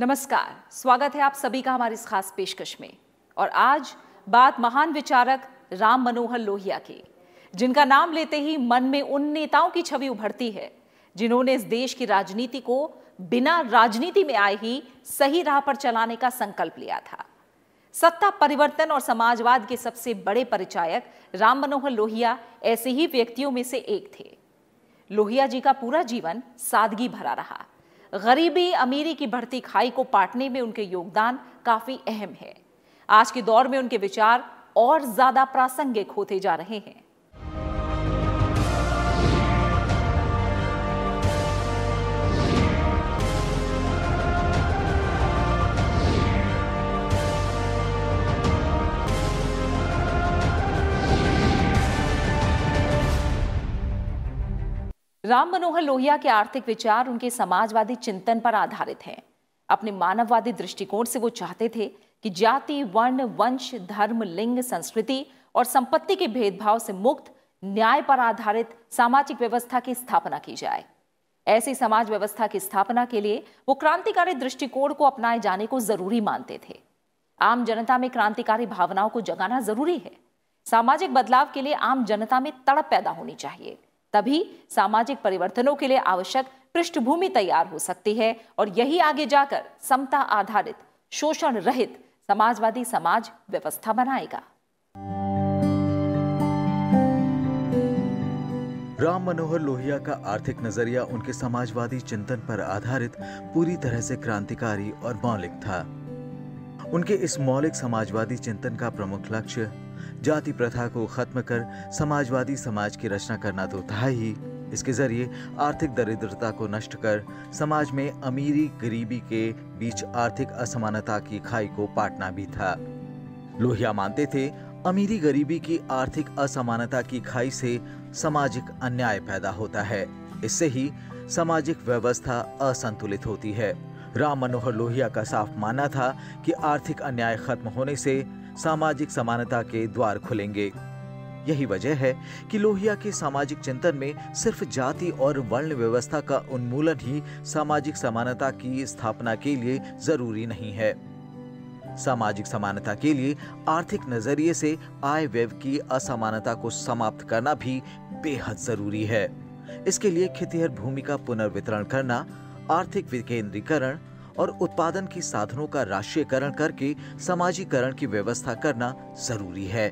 नमस्कार, स्वागत है आप सभी का हमारी इस खास पेशकश में। और आज बात महान विचारक राम मनोहर लोहिया की, जिनका नाम लेते ही मन में उन नेताओं की छवि उभरती है जिन्होंने इस देश की राजनीति को बिना राजनीति में आए ही सही राह पर चलाने का संकल्प लिया था। सत्ता परिवर्तन और समाजवाद के सबसे बड़े परिचायक राम मनोहर लोहिया ऐसे ही व्यक्तियों में से एक थे। लोहिया जी का पूरा जीवन सादगी भरा रहा। गरीबी अमीरी की बढ़ती खाई को पाटने में उनके योगदान काफी अहम है। आज के दौर में उनके विचार और ज्यादा प्रासंगिक होते जा रहे हैं। राम मनोहर लोहिया के आर्थिक विचार उनके समाजवादी चिंतन पर आधारित हैं। अपने मानववादी दृष्टिकोण से वो चाहते थे कि जाति, वर्ण, वंश, धर्म, लिंग, संस्कृति और संपत्ति के भेदभाव से मुक्त न्याय पर आधारित सामाजिक व्यवस्था की स्थापना की जाए। ऐसी समाज व्यवस्था की स्थापना के लिए वो क्रांतिकारी दृष्टिकोण को अपनाए जाने को जरूरी मानते थे। आम जनता में क्रांतिकारी भावनाओं को जगाना जरूरी है। सामाजिक बदलाव के लिए आम जनता में तड़प पैदा होनी चाहिए, तभी सामाजिक परिवर्तनों के लिए आवश्यक पृष्ठभूमि तैयार हो सकती है और यही आगे जाकर समता आधारित, शोषण रहित समाजवादी समाज व्यवस्था बनाएगा। राम मनोहर लोहिया का आर्थिक नजरिया उनके समाजवादी चिंतन पर आधारित पूरी तरह से क्रांतिकारी और मौलिक था। उनके इस मौलिक समाजवादी चिंतन का प्रमुख लक्ष्य जाति प्रथा को खत्म कर समाजवादी समाज की रचना करना तो था ही, इसके जरिए आर्थिक दरिद्रता को नष्ट कर समाज में अमीरी गरीबी के बीच आर्थिक असमानता की खाई को पाटना भी था। लोहिया मानते थे अमीरी गरीबी की आर्थिक असमानता की खाई से सामाजिक अन्याय पैदा होता है, इससे ही सामाजिक व्यवस्था असंतुलित होती है। राम मनोहर लोहिया का साफ मानना था कि आर्थिक अन्याय खत्म होने से सामाजिक समानता के द्वार खुलेंगे। यही वजह है कि लोहिया के सामाजिक चिंतन में सिर्फ जाति और वर्ण व्यवस्था का उन्मूलन ही सामाजिक समानता की स्थापना के लिए जरूरी नहीं है। सामाजिक समानता के लिए आर्थिक नजरिए से आय व्यय की असमानता को समाप्त करना भी बेहद जरूरी है। इसके लिए खेतीहर भूमि का पुनर्वितरण करना, आर्थिक विकेंद्रीकरण और उत्पादन के साधनों का राष्ट्रीयकरण करके समाजीकरण की व्यवस्था करना जरूरी है।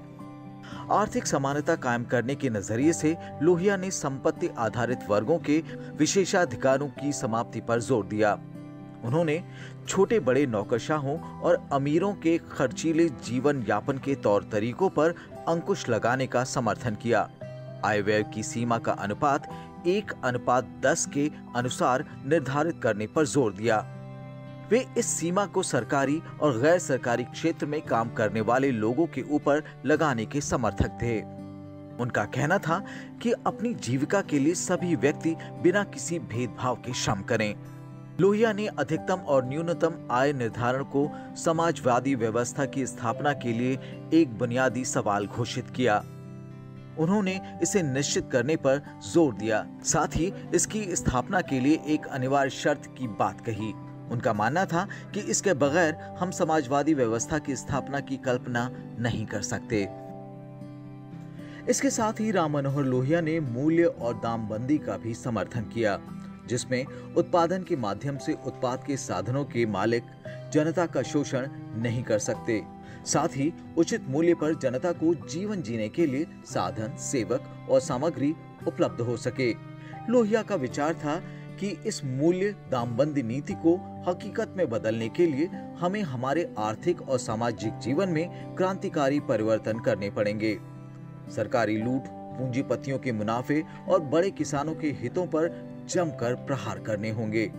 आर्थिक समानता कायम करने के नजरिए से लोहिया ने संपत्ति आधारित वर्गों के विशेषाधिकारों की समाप्ति पर जोर दिया। उन्होंने छोटे बड़े नौकरशाहों और अमीरों के खर्चीले जीवन यापन के तौर तरीकों पर अंकुश लगाने का समर्थन किया। आय व्यय की सीमा का अनुपात 1:10 के अनुसार निर्धारित करने पर जोर दिया। वे इस सीमा को सरकारी और गैर सरकारी क्षेत्र में काम करने वाले लोगों के ऊपर लगाने के समर्थक थे। उनका कहना था कि अपनी जीविका के लिए सभी व्यक्ति बिना किसी भेदभाव के श्रम करें। लोहिया ने अधिकतम और न्यूनतम आय निर्धारण को समाजवादी व्यवस्था की स्थापना के लिए एक बुनियादी सवाल घोषित किया। उन्होंने इसे निश्चित करने पर जोर दिया, साथ ही इसकी स्थापना के लिए एक अनिवार्य शर्त की बात कही। उनका मानना था कि इसके बगैर हम समाजवादी व्यवस्था की स्थापना की कल्पना नहीं कर सकते। इसके साथ ही राम मनोहर लोहिया ने मूल्य और दामबंदी का भी समर्थन किया, जिसमें उत्पादन के माध्यम से उत्पाद के साधनों के मालिक जनता का शोषण नहीं कर सकते, साथ ही उचित मूल्य पर जनता को जीवन जीने के लिए साधन, सेवक और सामग्री उपलब्ध हो सके। लोहिया का विचार था कि इस मूल्य दामबंदी नीति को हकीकत में बदलने के लिए हमें हमारे आर्थिक और सामाजिक जीवन में क्रांतिकारी परिवर्तन करने पड़ेंगे। सरकारी लूट, पूंजीपतियों के मुनाफे और बड़े किसानों के हितों पर जमकर प्रहार करने होंगे।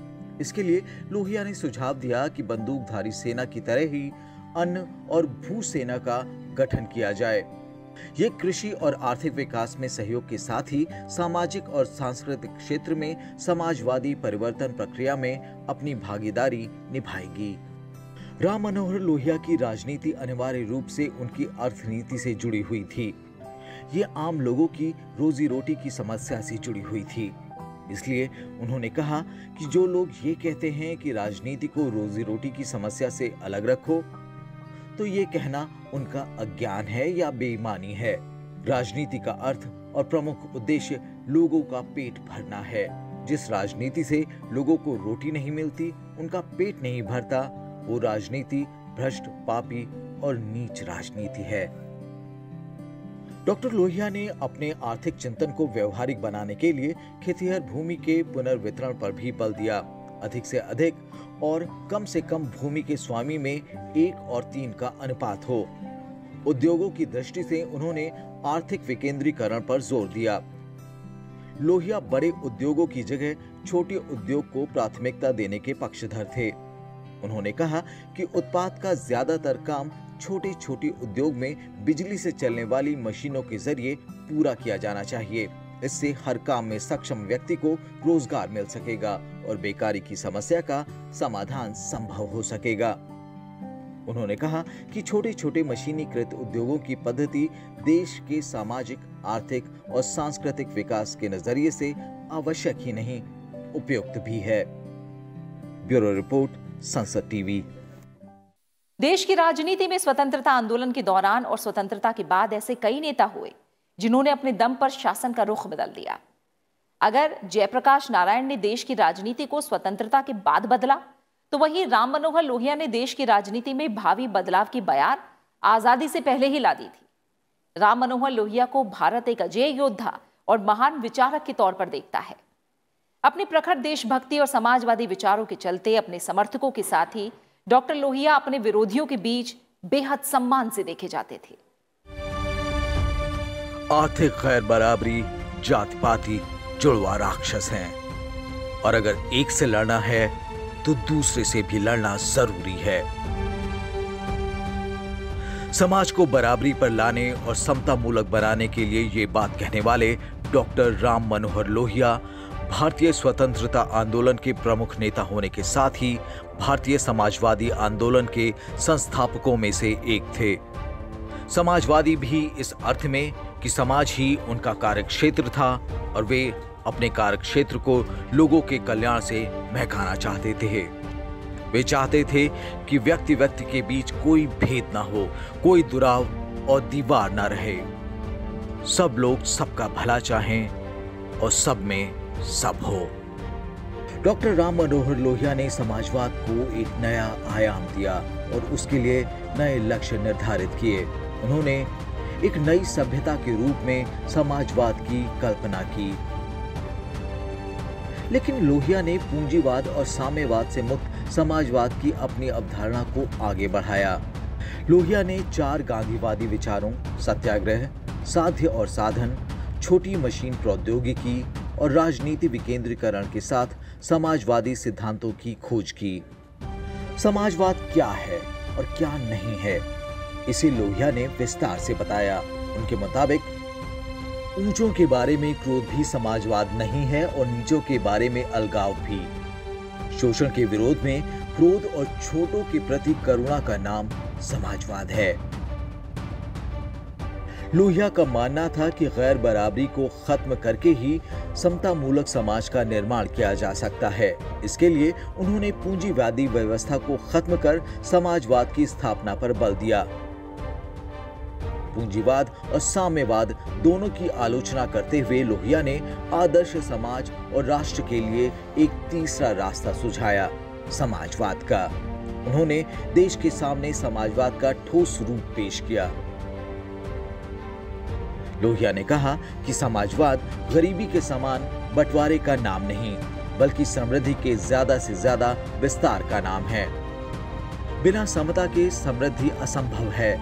इसके लिए लोहिया ने सुझाव दिया कि बंदूकधारी सेना की तरह ही अन्न और भू सेना का गठन किया जाए। ये कृषि और आर्थिक विकास में सहयोग के साथ ही सामाजिक और सांस्कृतिक क्षेत्र में समाजवादी परिवर्तन प्रक्रिया में अपनी भागीदारी निभाएगी। राम मनोहर लोहिया की राजनीति अनिवार्य रूप से उनकी अर्थनीति से जुड़ी हुई थी। ये आम लोगों की रोजी रोटी की समस्या से जुड़ी हुई थी। इसलिए उन्होंने कहा कि जो लोग ये कहते हैं कि राजनीति को रोजी रोटी की समस्या से अलग रखो, तो ये कहना उनका अज्ञान है या बेईमानी है। राजनीति का अर्थ और प्रमुख उद्देश्य लोगों का पेट भरना है। जिस राजनीति से लोगों को रोटी नहीं मिलती, उनका पेट नहीं भरता, वो राजनीति भ्रष्ट, पापी और नीच राजनीति है। डॉक्टर लोहिया ने अपने आर्थिक चिंतन को व्यवहारिक बनाने के लिए खेतीहर भूमि के पुनर्वितरण पर भी बल दिया। अधिक से अधिक और कम से कम भूमि के स्वामी में 1:3 का अनुपात हो। उद्योगों की दृष्टि से उन्होंने आर्थिक विकेंद्रीकरण पर जोर दिया। लोहिया बड़े उद्योगों की जगह छोटे उद्योग को प्राथमिकता देने के पक्षधर थे। उन्होंने कहा कि उत्पाद का ज्यादातर काम छोटे छोटे उद्योग में बिजली से चलने वाली मशीनों के जरिए पूरा किया जाना चाहिए। इससे हर काम में सक्षम व्यक्ति को रोजगार मिल सकेगा और बेकारी की समस्या का समाधान संभव हो सकेगा। उन्होंने कहा कि छोटे छोटे मशीनीकृत उद्योगों की पद्धति देश के सामाजिक, आर्थिक और सांस्कृतिक विकास के नजरिए से आवश्यक ही नहीं, उपयुक्त भी है। Bureau report, Sansad TV. देश की राजनीति में स्वतंत्रता आंदोलन के दौरान और स्वतंत्रता के बाद ऐसे कई नेता हुए जिन्होंने अपने दम पर शासन का रुख बदल दिया। अगर जयप्रकाश नारायण ने देश की राजनीति को स्वतंत्रता के बाद बदला, तो वहीं राम मनोहर लोहिया ने देश की राजनीति में भावी बदलाव की बयार आजादी से पहले ही ला दी थी। राम मनोहर लोहिया को भारत एक अजेय योद्धा और महान विचारक के तौर पर देखता है। अपने प्रखर देशभक्ति और समाजवादी विचारों के चलते अपने समर्थकों के साथ ही डॉक्टर लोहिया अपने विरोधियों के बीच बेहद सम्मान से देखे जाते थे। आर्थिक गैर बराबरी, जाति पाति, जुड़वा राक्षस हैं, और अगर एक से लड़ना है तो दूसरे से भी लड़ना जरूरी है। समाज को बराबरी पर लाने और समता मूलक बनाने के लिए ये बात कहने वाले डॉक्टर राम मनोहर लोहिया भारतीय स्वतंत्रता आंदोलन के प्रमुख नेता होने के साथ ही भारतीय समाजवादी आंदोलन के संस्थापकों में से एक थे। समाजवादी भी इस अर्थ में कि समाज ही उनका कार्यक्षेत्र था और वे अपने कार्यक्षेत्र को लोगों के कल्याण से महकाना चाहते थे। वे चाहते थे कि व्यक्ति व्यक्ति के बीच कोई भेद ना हो, कोई दुराव और दीवार ना रहे, सब लोग सबका भला चाहें और सब में सब हो। डॉक्टर राम मनोहर लोहिया ने समाजवाद को एक नया आयाम दिया और उसके लिए नए लक्ष्य निर्धारित किए। उन्होंने एक नई सभ्यता के रूप में समाजवाद की कल्पना की। लेकिन लोहिया ने पूंजीवाद और साम्यवाद से मुक्त समाजवाद की अपनी अवधारणा को आगे बढ़ाया। लोहिया ने 4 गांधीवादी विचारों, सत्याग्रह, साध्य और साधन, छोटी मशीन प्रौद्योगिकी और राजनीति विकेंद्रीकरण के साथ समाजवादी सिद्धांतों की खोज की। समाजवाद क्या है और क्या नहीं है, इसे लोहिया ने विस्तार से बताया। उनके मुताबिक ऊंचों के बारे में क्रोध भी समाजवाद नहीं है और नीचों के बारे में अलगाव भी। शोषण के विरोध में क्रोध और छोटों के प्रति करुणा का नाम समाजवाद है। लोहिया का मानना था कि गैर बराबरी को खत्म करके ही समता मूलक समाज का निर्माण किया जा सकता है। इसके लिए उन्होंने पूंजीवादी व्यवस्था को खत्म कर समाजवाद की स्थापना पर बल दिया। पूंजीवाद और साम्यवाद दोनों की आलोचना करते हुए लोहिया ने आदर्श समाज और राष्ट्र के लिए एक तीसरा रास्ता सुझाया, समाजवाद का। उन्होंने देश के सामने समाजवाद का ठोस रूप पेश किया। लोहिया ने कहा कि समाजवाद गरीबी के समान बंटवारे का नाम नहीं, बल्कि समृद्धि के ज्यादा से ज्यादा विस्तार का नाम है। बिना समता के समृद्धि असंभव है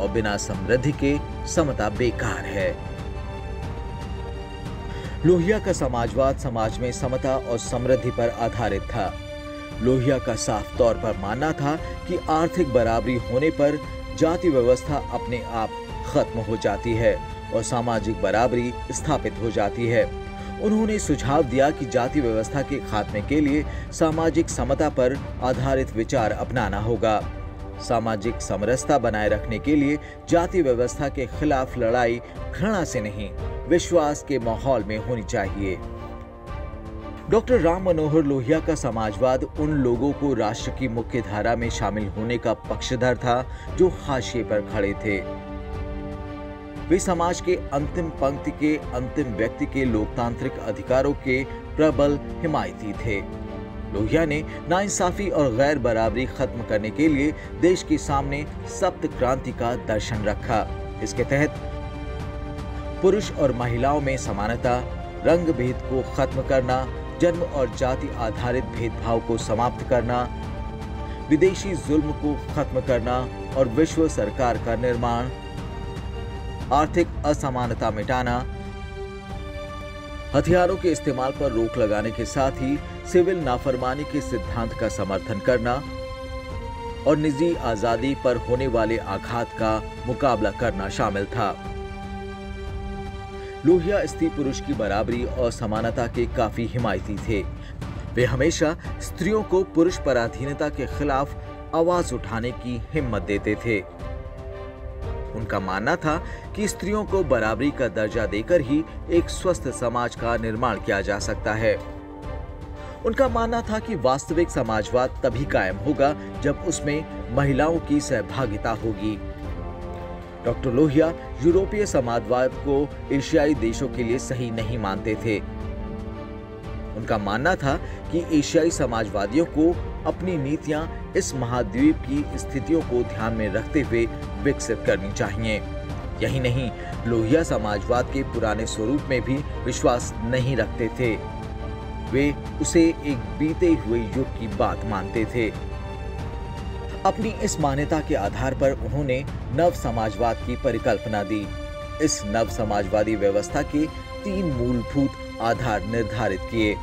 और बिना समृद्धि के समता बेकार है। लोहिया का समाजवाद समाज में समता और समृद्धि पर आधारित था। लोहिया का साफ तौर पर मानना था कि आर्थिक बराबरी होने पर जाति व्यवस्था अपने आप खत्म हो जाती है और सामाजिक बराबरी स्थापित हो जाती है। उन्होंने सुझाव दिया कि जाति व्यवस्था के खात्मे के लिए सामाजिक समता पर आधारित विचार अपनाना होगा। सामाजिक समरसता बनाए रखने के लिए जाति व्यवस्था के खिलाफ लड़ाई घृणा से नहीं, विश्वास के माहौल में होनी चाहिए। डॉक्टर राम मनोहर लोहिया का समाजवाद उन लोगों को राष्ट्र की मुख्य धारा में शामिल होने का पक्षधर था जो हाशिए पर खड़े थे। वे समाज के अंतिम पंक्ति के अंतिम व्यक्ति के लोकतांत्रिक अधिकारों के प्रबल हिमायती थे। लोहिया ने नाइंसाफी और गैर बराबरी खत्म करने के लिए देश के सामने सप्त क्रांति का दर्शन रखा। इसके तहत पुरुष और महिलाओं में समानता, रंग भेद को खत्म करना, जन्म और जाति आधारित भेदभाव को समाप्त करना, विदेशी जुल्म को खत्म करना और विश्व सरकार का निर्माण, आर्थिक असमानता मिटाना, हथियारों के इस्तेमाल पर रोक लगाने के साथ ही सिविल नाफरमानी के सिद्धांत का समर्थन करना और निजी आजादी पर होने वाले आघात का मुकाबला करना शामिल था। लोहिया स्त्री पुरुष की बराबरी और समानता के काफी हिमायती थे। वे हमेशा स्त्रियों को पुरुष पराधीनता के खिलाफ आवाज उठाने की हिम्मत देते थे। उनका मानना था कि स्त्रियों को बराबरी का दर्जा देकर ही एक स्वस्थ समाज का निर्माण किया जा सकता है। उनका मानना था कि वास्तविक समाजवाद तभी कायम होगा जब उसमें महिलाओं की सहभागिता होगी। डॉक्टर लोहिया यूरोपीय समाजवाद को एशियाई देशों के लिए सही नहीं मानते थे। उनका मानना था कि एशियाई समाजवादियों को अपनी नीतियां इस महाद्वीप की स्थितियों को ध्यान में रखते हुए विकसित करनी चाहिए। यही नहीं, लोहिया समाजवाद के पुराने स्वरूप में भी विश्वास नहीं रखते थे। वे उसे एक बीते हुए युग की बात मानते थे। अपनी इस मान्यता के आधार पर उन्होंने नव समाजवाद की परिकल्पना दी। इस नव समाजवादी व्यवस्था के 3 मूलभूत आधार निर्धारित किए।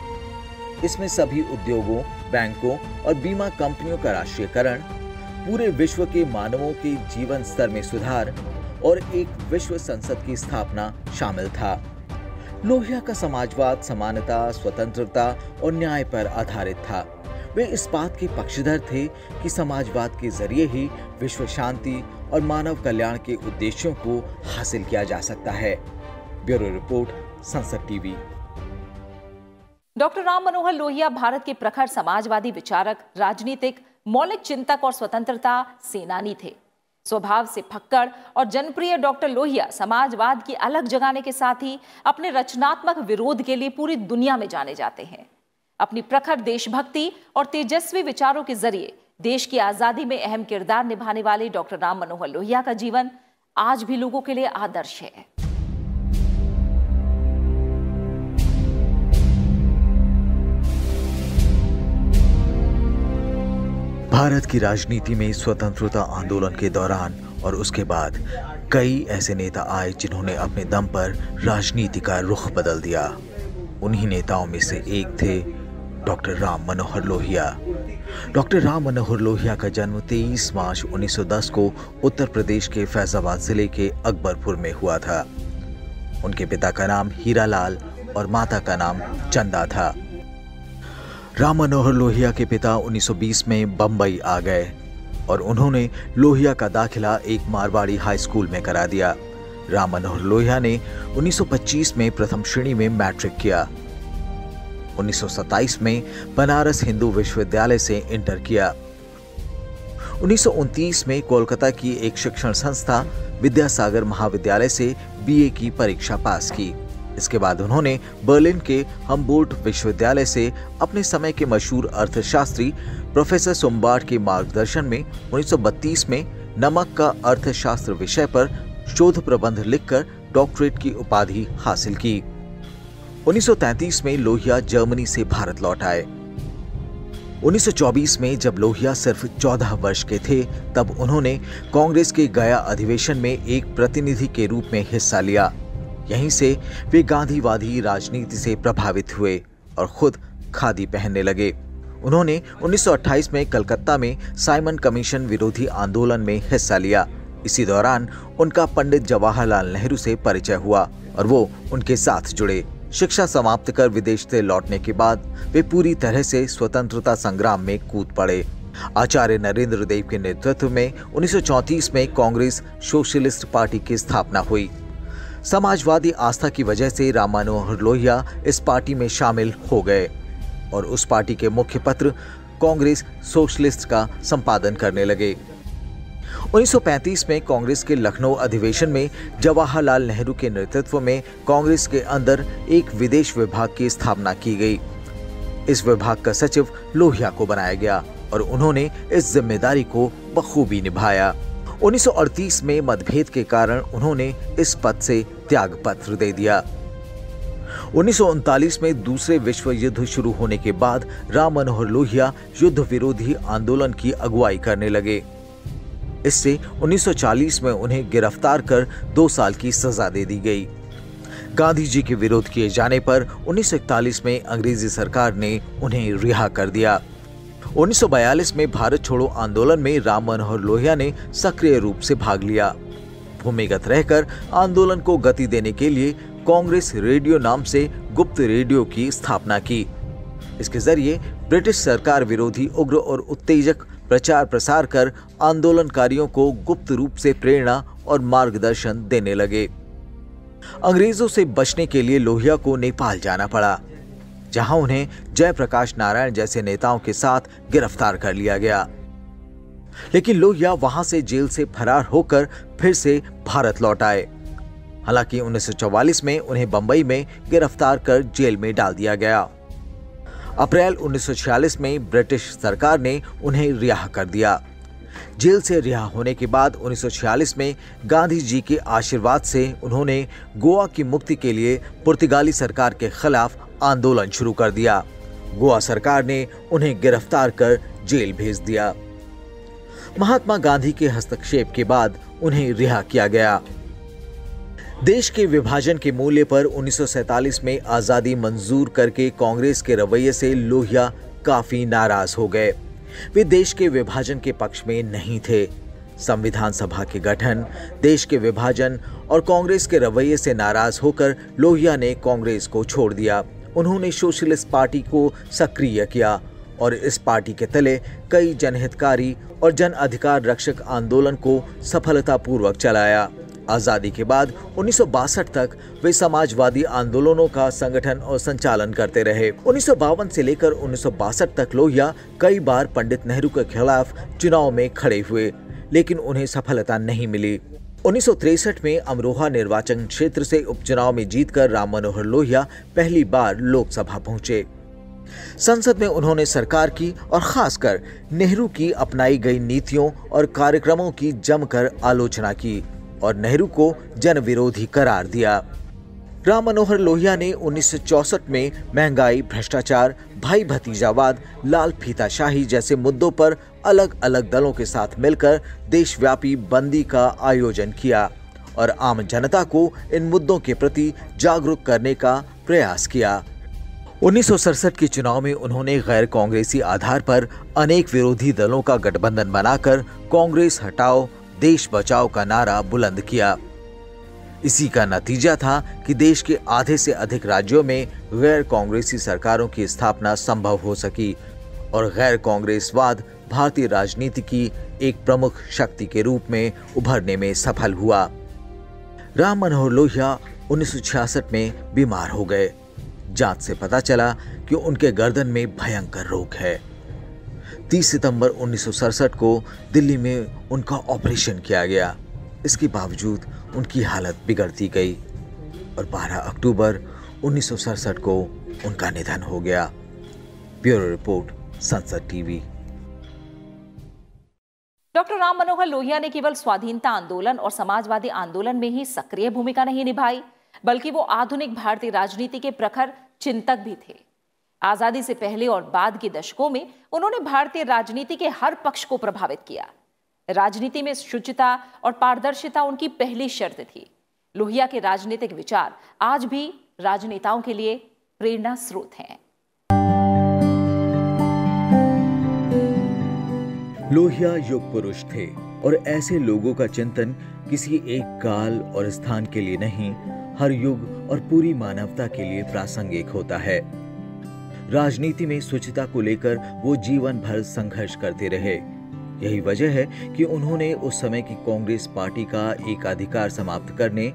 इसमें सभी उद्योगों, बैंकों और बीमा कंपनियों का राष्ट्रीयकरण, पूरे विश्व के मानवों के जीवन स्तर में सुधार और एक विश्व संसद की स्थापना शामिल था। लोहिया का समाजवाद समानता, स्वतंत्रता और न्याय पर आधारित था। वे इस बात के पक्षधर थे कि समाजवाद के जरिए ही विश्व शांति और मानव कल्याण के उद्देश्यों को हासिल किया जा सकता है। Bureau report, Sansad TV. Doctor Ram Manohar Lohia Bharat के प्रखर समाजवादी विचारक, राजनीतिक, मौलिक चिंतक और स्वतंत्रता सेनानी थे। स्वभाव से फक्कड़ और जनप्रिय डॉक्टर लोहिया समाजवाद की अलख जगाने के साथ ही अपने रचनात्मक विरोध के लिए पूरी दुनिया में जाने जाते हैं। अपनी प्रखर देशभक्ति और तेजस्वी विचारों के जरिए देश की आजादी में अहम किरदार निभाने वाले डॉक्टर राम मनोहर लोहिया का जीवन आज भी लोगों के लिए आदर्श है। भारत की राजनीति में स्वतंत्रता आंदोलन के दौरान और उसके बाद कई ऐसे नेता आए जिन्होंने अपने दम पर राजनीति का रुख बदल दिया। उन्हीं नेताओं में से एक थे डॉक्टर राम मनोहर लोहिया। डॉक्टर राम मनोहर लोहिया का जन्म 23 मार्च 1910 को उत्तर प्रदेश के फैजाबाद जिले के अकबरपुर में हुआ था। उनके पिता का नाम हीरा लाल और माता का नाम चंदा था। राम मनोहर लोहिया के पिता 1920 में बम्बई आ गए और उन्होंने लोहिया का दाखिला एक मारवाड़ी हाई स्कूल में करा दिया। राम मनोहर लोहिया ने 1925 में प्रथम श्रेणी में मैट्रिक किया। 1927 में बनारस हिंदू विश्वविद्यालय से इंटर किया। 1929 में कोलकाता की एक शिक्षण संस्था विद्यासागर महाविद्यालय से बीए की परीक्षा पास की। इसके बाद उन्होंने बर्लिन के हम्बोल्ट विश्वविद्यालय से अपने समय के मशहूर अर्थशास्त्री प्रोफेसर सोमबार के मार्गदर्शन में 1932 में नमक का अर्थशास्त्र विषय पर शोध प्रबंध लिखकर डॉक्टरेट की उपाधि हासिल की। 1933 में लोहिया जर्मनी से भारत लौट आए। 1924 में जब लोहिया सिर्फ 14 वर्ष के थे तब उन्होंने कांग्रेस के गया अधिवेशन में एक प्रतिनिधि के रूप में हिस्सा लिया। यहीं से वे गांधीवादी राजनीति से प्रभावित हुए और खुद खादी पहनने लगे। उन्होंने 1928 में कलकत्ता में साइमन कमीशन विरोधी आंदोलन में हिस्सा लिया। इसी दौरान उनका पंडित जवाहरलाल नेहरू से परिचय हुआ और वो उनके साथ जुड़े। शिक्षा समाप्त कर विदेश से लौटने के बाद वे पूरी तरह से स्वतंत्रता संग्राम में कूद पड़े। आचार्य नरेंद्र देव के नेतृत्व में 1934 में कांग्रेस सोशलिस्ट पार्टी की स्थापना हुई। समाजवादी आस्था की वजह से राम मनोहर लोहिया इस पार्टी में शामिल हो गए। और उस पार्टी के मुख्य पत्र कांग्रेस सोशलिस्ट का संपादन करने लगे। 1935 में कांग्रेस के लखनऊ अधिवेशन में जवाहरलाल नेहरू के नेतृत्व में कांग्रेस के अंदर एक विदेश विभाग की स्थापना की गई। इस विभाग का सचिव लोहिया को बनाया गया और उन्होंने इस जिम्मेदारी को बखूबी निभाया। 1938 में मतभेद के कारण उन्होंने इस पद से त्याग पत्र दे दिया। 1939 में दूसरे विश्व युद्ध शुरू होने के बाद राम मनोहर लोहिया युद्ध विरोधी आंदोलन की अगुवाई करने लगे। इससे 1940 में उन्हें गिरफ्तार कर 2 साल की सजा दे दी गई। गांधी जी के विरोध किए जाने पर 1941 में अंग्रेजी सरकार ने उन्हें रिहा कर दिया। 1942 में भारत छोड़ो आंदोलन में राम मनोहर लोहिया ने सक्रिय रूप से भाग लिया। भूमिगत रहकर आंदोलन को गति देने के लिए कांग्रेस रेडियो नाम से गुप्त रेडियो की स्थापना की। इसके जरिए ब्रिटिश सरकार विरोधी उग्र और उत्तेजक प्रचार प्रसार कर आंदोलनकारियों को गुप्त रूप से प्रेरणा और मार्गदर्शन देने लगे। अंग्रेजों से बचने के लिए लोहिया को नेपाल जाना पड़ा, जहां उन्हें जयप्रकाश नारायण जैसे नेताओं के साथ गिरफ्तार कर लिया गया। लेकिन लोहिया वहां से जेल से फरार होकर फिर से भारत लौट आए। हालांकि 1944 में उन्हें बंबई में गिरफ्तार कर जेल में डाल दिया गया। अप्रैल 1946 में ब्रिटिश सरकार ने उन्हें रिहा कर दिया। जेल से रिहा होने के बाद 1946 में गांधी जी के आशीर्वाद से उन्होंने गोवा की मुक्ति के लिए पुर्तगाली सरकार के खिलाफ आंदोलन शुरू कर दिया। गोवा सरकार ने उन्हें गिरफ्तार कर जेल भेज दिया। महात्मा गांधी के हस्तक्षेप के बाद उन्हें रिहा किया गया। देश के विभाजन के मूल्य पर 1947 में आज़ादी मंजूर करके कांग्रेस के रवैये से लोहिया काफी नाराज हो गए। वे देश के विभाजन के पक्ष में नहीं थे। संविधान सभा के गठन, देश के विभाजन और कांग्रेस के रवैये से नाराज होकर लोहिया ने कांग्रेस को छोड़ दिया। उन्होंने सोशलिस्ट पार्टी को सक्रिय किया और इस पार्टी के तले कई जनहितकारी और जन अधिकार रक्षक आंदोलन को सफलतापूर्वक चलाया। आज़ादी के बाद 1962 तक वे समाजवादी आंदोलनों का संगठन और संचालन करते रहे। 1952 से लेकर 1962 तक लोहिया कई बार पंडित नेहरू के खिलाफ चुनाव में खड़े हुए, लेकिन उन्हें सफलता नहीं मिली। 1963 में अमरोहा निर्वाचन क्षेत्र से उपचुनाव में जीतकर राम मनोहर लोहिया पहली बार लोकसभा पहुंचे। संसद में उन्होंने सरकार की और खासकर नेहरू की अपनाई गई नीतियों और कार्यक्रमों की जमकर आलोचना की और नेहरू को जन विरोधी करार दिया। राम मनोहर लोहिया ने 1964 में महंगाई, भ्रष्टाचार, भाई भतीजावाद, लाल फीताशाही जैसे मुद्दों पर अलग अलग दलों के साथ मिलकर देशव्यापी बंदी का आयोजन किया और आम जनता को इन मुद्दों के प्रति जागरूक करने का प्रयास किया। 1967 के चुनाव में उन्होंने गैर कांग्रेसी आधार पर अनेक विरोधी दलों का गठबंधन बनाकर कांग्रेस हटाओ, देश बचाओ का नारा बुलंद किया। इसी का नतीजा था कि देश के आधे से अधिक राज्यों में गैर कांग्रेसी सरकारों की स्थापना संभव हो सकी और गैर कांग्रेसवाद भारतीय राजनीति की एक प्रमुख शक्ति के रूप में उभरने में सफल हुआ। राम मनोहर लोहिया 1966 में बीमार हो गए। जांच से पता चला कि उनके गर्दन में भयंकर रोग है। 30 सितंबर 1967 को दिल्ली में उनका ऑपरेशन किया गया। इसके बावजूद उनकी हालत बिगड़ती गई और 12 अक्टूबर 1967 को उनका निधन हो गया। Bureau report, Sansad TV. Doctor Ram Manohar Lohia ने केवल स्वाधीनता आंदोलन और समाजवादी आंदोलन में ही सक्रिय भूमिका नहीं निभाई, बल्कि वो आधुनिक भारतीय राजनीति के प्रखर चिंतक भी थे। आजादी से पहले और बाद के दशकों में उन्होंने भारतीय राजनीति के हर पक्ष को प्रभावित किया। राजनीति में शुचिता और पारदर्शिता उनकी पहली शर्त थी। लोहिया के राजनीतिक विचार आज भी राजनेताओं के लिए प्रेरणा स्रोत हैं। लोहिया युग पुरुष थे और ऐसे लोगों का चिंतन किसी एक काल और स्थान के लिए नहीं, हर युग और पूरी मानवता के लिए प्रासंगिक होता है। राजनीति में स्वच्छता को लेकर वो जीवन भर संघर्ष करते रहे। यही वजह है कि उन्होंने उस समय की कांग्रेस पार्टी का एकाधिकार समाप्त करने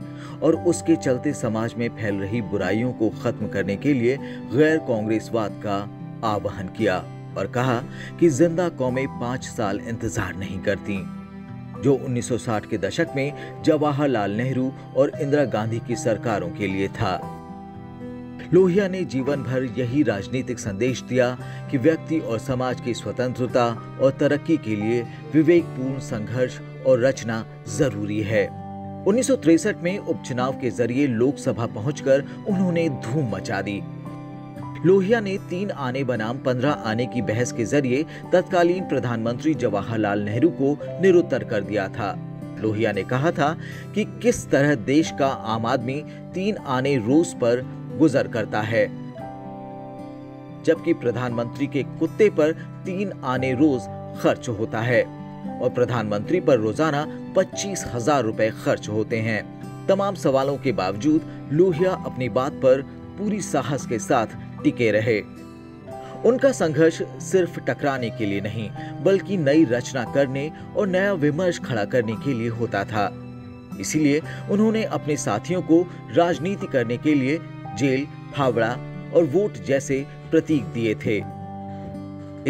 और उसके चलते समाज में फैल रही बुराइयों को खत्म करने के लिए गैर कांग्रेसवाद का आह्वान किया और कहा कि जिंदा कौमें 5 साल इंतजार नहीं करती, जो 1960 के दशक में जवाहरलाल नेहरू और इंदिरा गांधी की सरकारों के लिए था। लोहिया ने जीवन भर यही राजनीतिक संदेश दिया कि व्यक्ति और समाज की स्वतंत्रता और तरक्की के लिए विवेकपूर्ण संघर्ष और रचना जरूरी है। 1963 में उपचुनाव के जरिए लोकसभा पहुंचकर उन्होंने धूम मचा दी। लोहिया ने 3 आने बनाम 15 आने की बहस के जरिए तत्कालीन प्रधानमंत्री जवाहरलाल नेहरू को निरुत्तर कर दिया था। लोहिया ने कहा था कि किस तरह देश का आम आदमी 3 आने रोज पर गुजर करता है, जबकि प्रधानमंत्री के कुत्ते पर 3 आने रोज खर्च होता है और प्रधानमंत्री पर रोजाना 25,000 रुपए खर्च होते हैं। तमाम सवालों के बावजूद लोहिया अपनी बात पर पूरी साहस के साथ टिके रहे। उनका संघर्ष सिर्फ टकराने के लिए नहीं, बल्कि नई रचना करने और नया विमर्श खड़ा करने के लिए होता था। इसीलिए उन्होंने अपने साथियों को राजनीति करने के लिए जेल, फावड़ा और वोट जैसे प्रतीक दिए थे।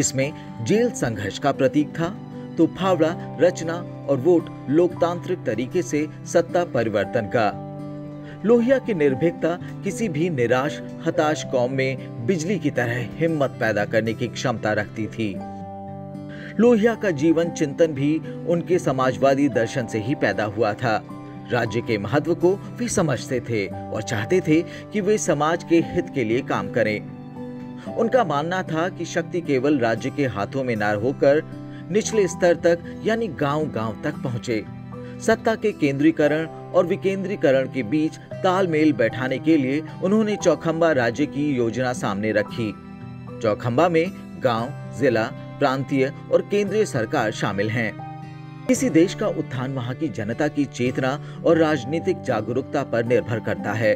इसमें जेल संघर्ष का प्रतीक था, तो फावड़ा रचना और वोट लोकतांत्रिक तरीके से सत्ता परिवर्तन का। लोहिया की निर्भीकता किसी भी निराश हताश कौम में बिजली की तरह हिम्मत पैदा करने की क्षमता रखती थी। लोहिया का जीवन चिंतन भी उनके समाजवादी दर्शन से ही पैदा हुआ था। राज्य के महत्व को वे समझते थे और चाहते थे कि वे समाज के हित के लिए काम करें। उनका मानना था कि शक्ति केवल राज्य के हाथों में न होकर निचले स्तर तक यानी गांव-गांव तक पहुंचे। सत्ता के केंद्रीकरण और विकेंद्रीकरण के बीच तालमेल बैठाने के लिए उन्होंने चौखंबा राज्य की योजना सामने रखी। चौखंबा में गांव, जिला, प्रांतीय और केंद्रीय सरकार शामिल हैं। किसी देश का उत्थान वहां की जनता की चेतना और राजनीतिक जागरूकता पर निर्भर करता है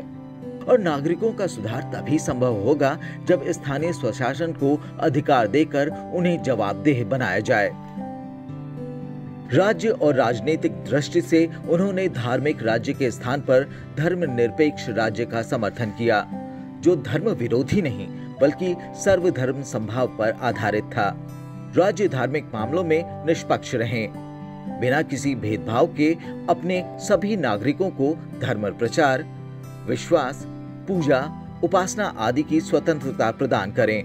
और नागरिकों का सुधार तभी संभव होगा जब स्थानीय स्वशासन को अधिकार देकर उन्हें जवाबदेह बनाया जाए। राज्य और राजनीतिक दृष्टि से उन्होंने धार्मिक राज्य के स्थान पर धर्मनिरपेक्ष राज्य का समर्थन किया, जो धर्म विरोधी नहीं बल्कि सर्वधर्म संभाव पर आधारित था। राज्य धार्मिक मामलों में निष्पक्ष रहे, बिना किसी भेदभाव के अपने सभी नागरिकों को धर्म प्रचार, विश्वास, पूजा, उपासना आदि की स्वतंत्रता प्रदान करें।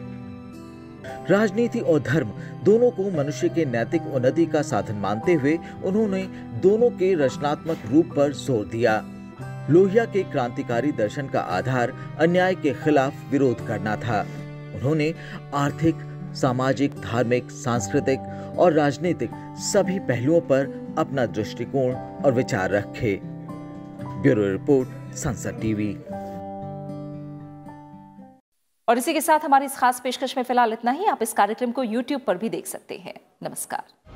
राजनीति और धर्म दोनों को मनुष्य के नैतिक उन्नति का साधन मानते हुए उन्होंने दोनों के रचनात्मक रूप पर जोर दिया। लोहिया के क्रांतिकारी दर्शन का आधार अन्याय के खिलाफ विरोध करना था। उन्होंने आर्थिक, सामाजिक, धार्मिक, सांस्कृतिक और राजनीतिक सभी पहलुओं पर अपना दृष्टिकोण और विचार रखे। Bureau report, Sansad TV. और इसी के साथ हमारी इस खास पेशकश में फिलहाल इतना ही। आप इस कार्यक्रम को YouTube पर भी देख सकते हैं। नमस्कार।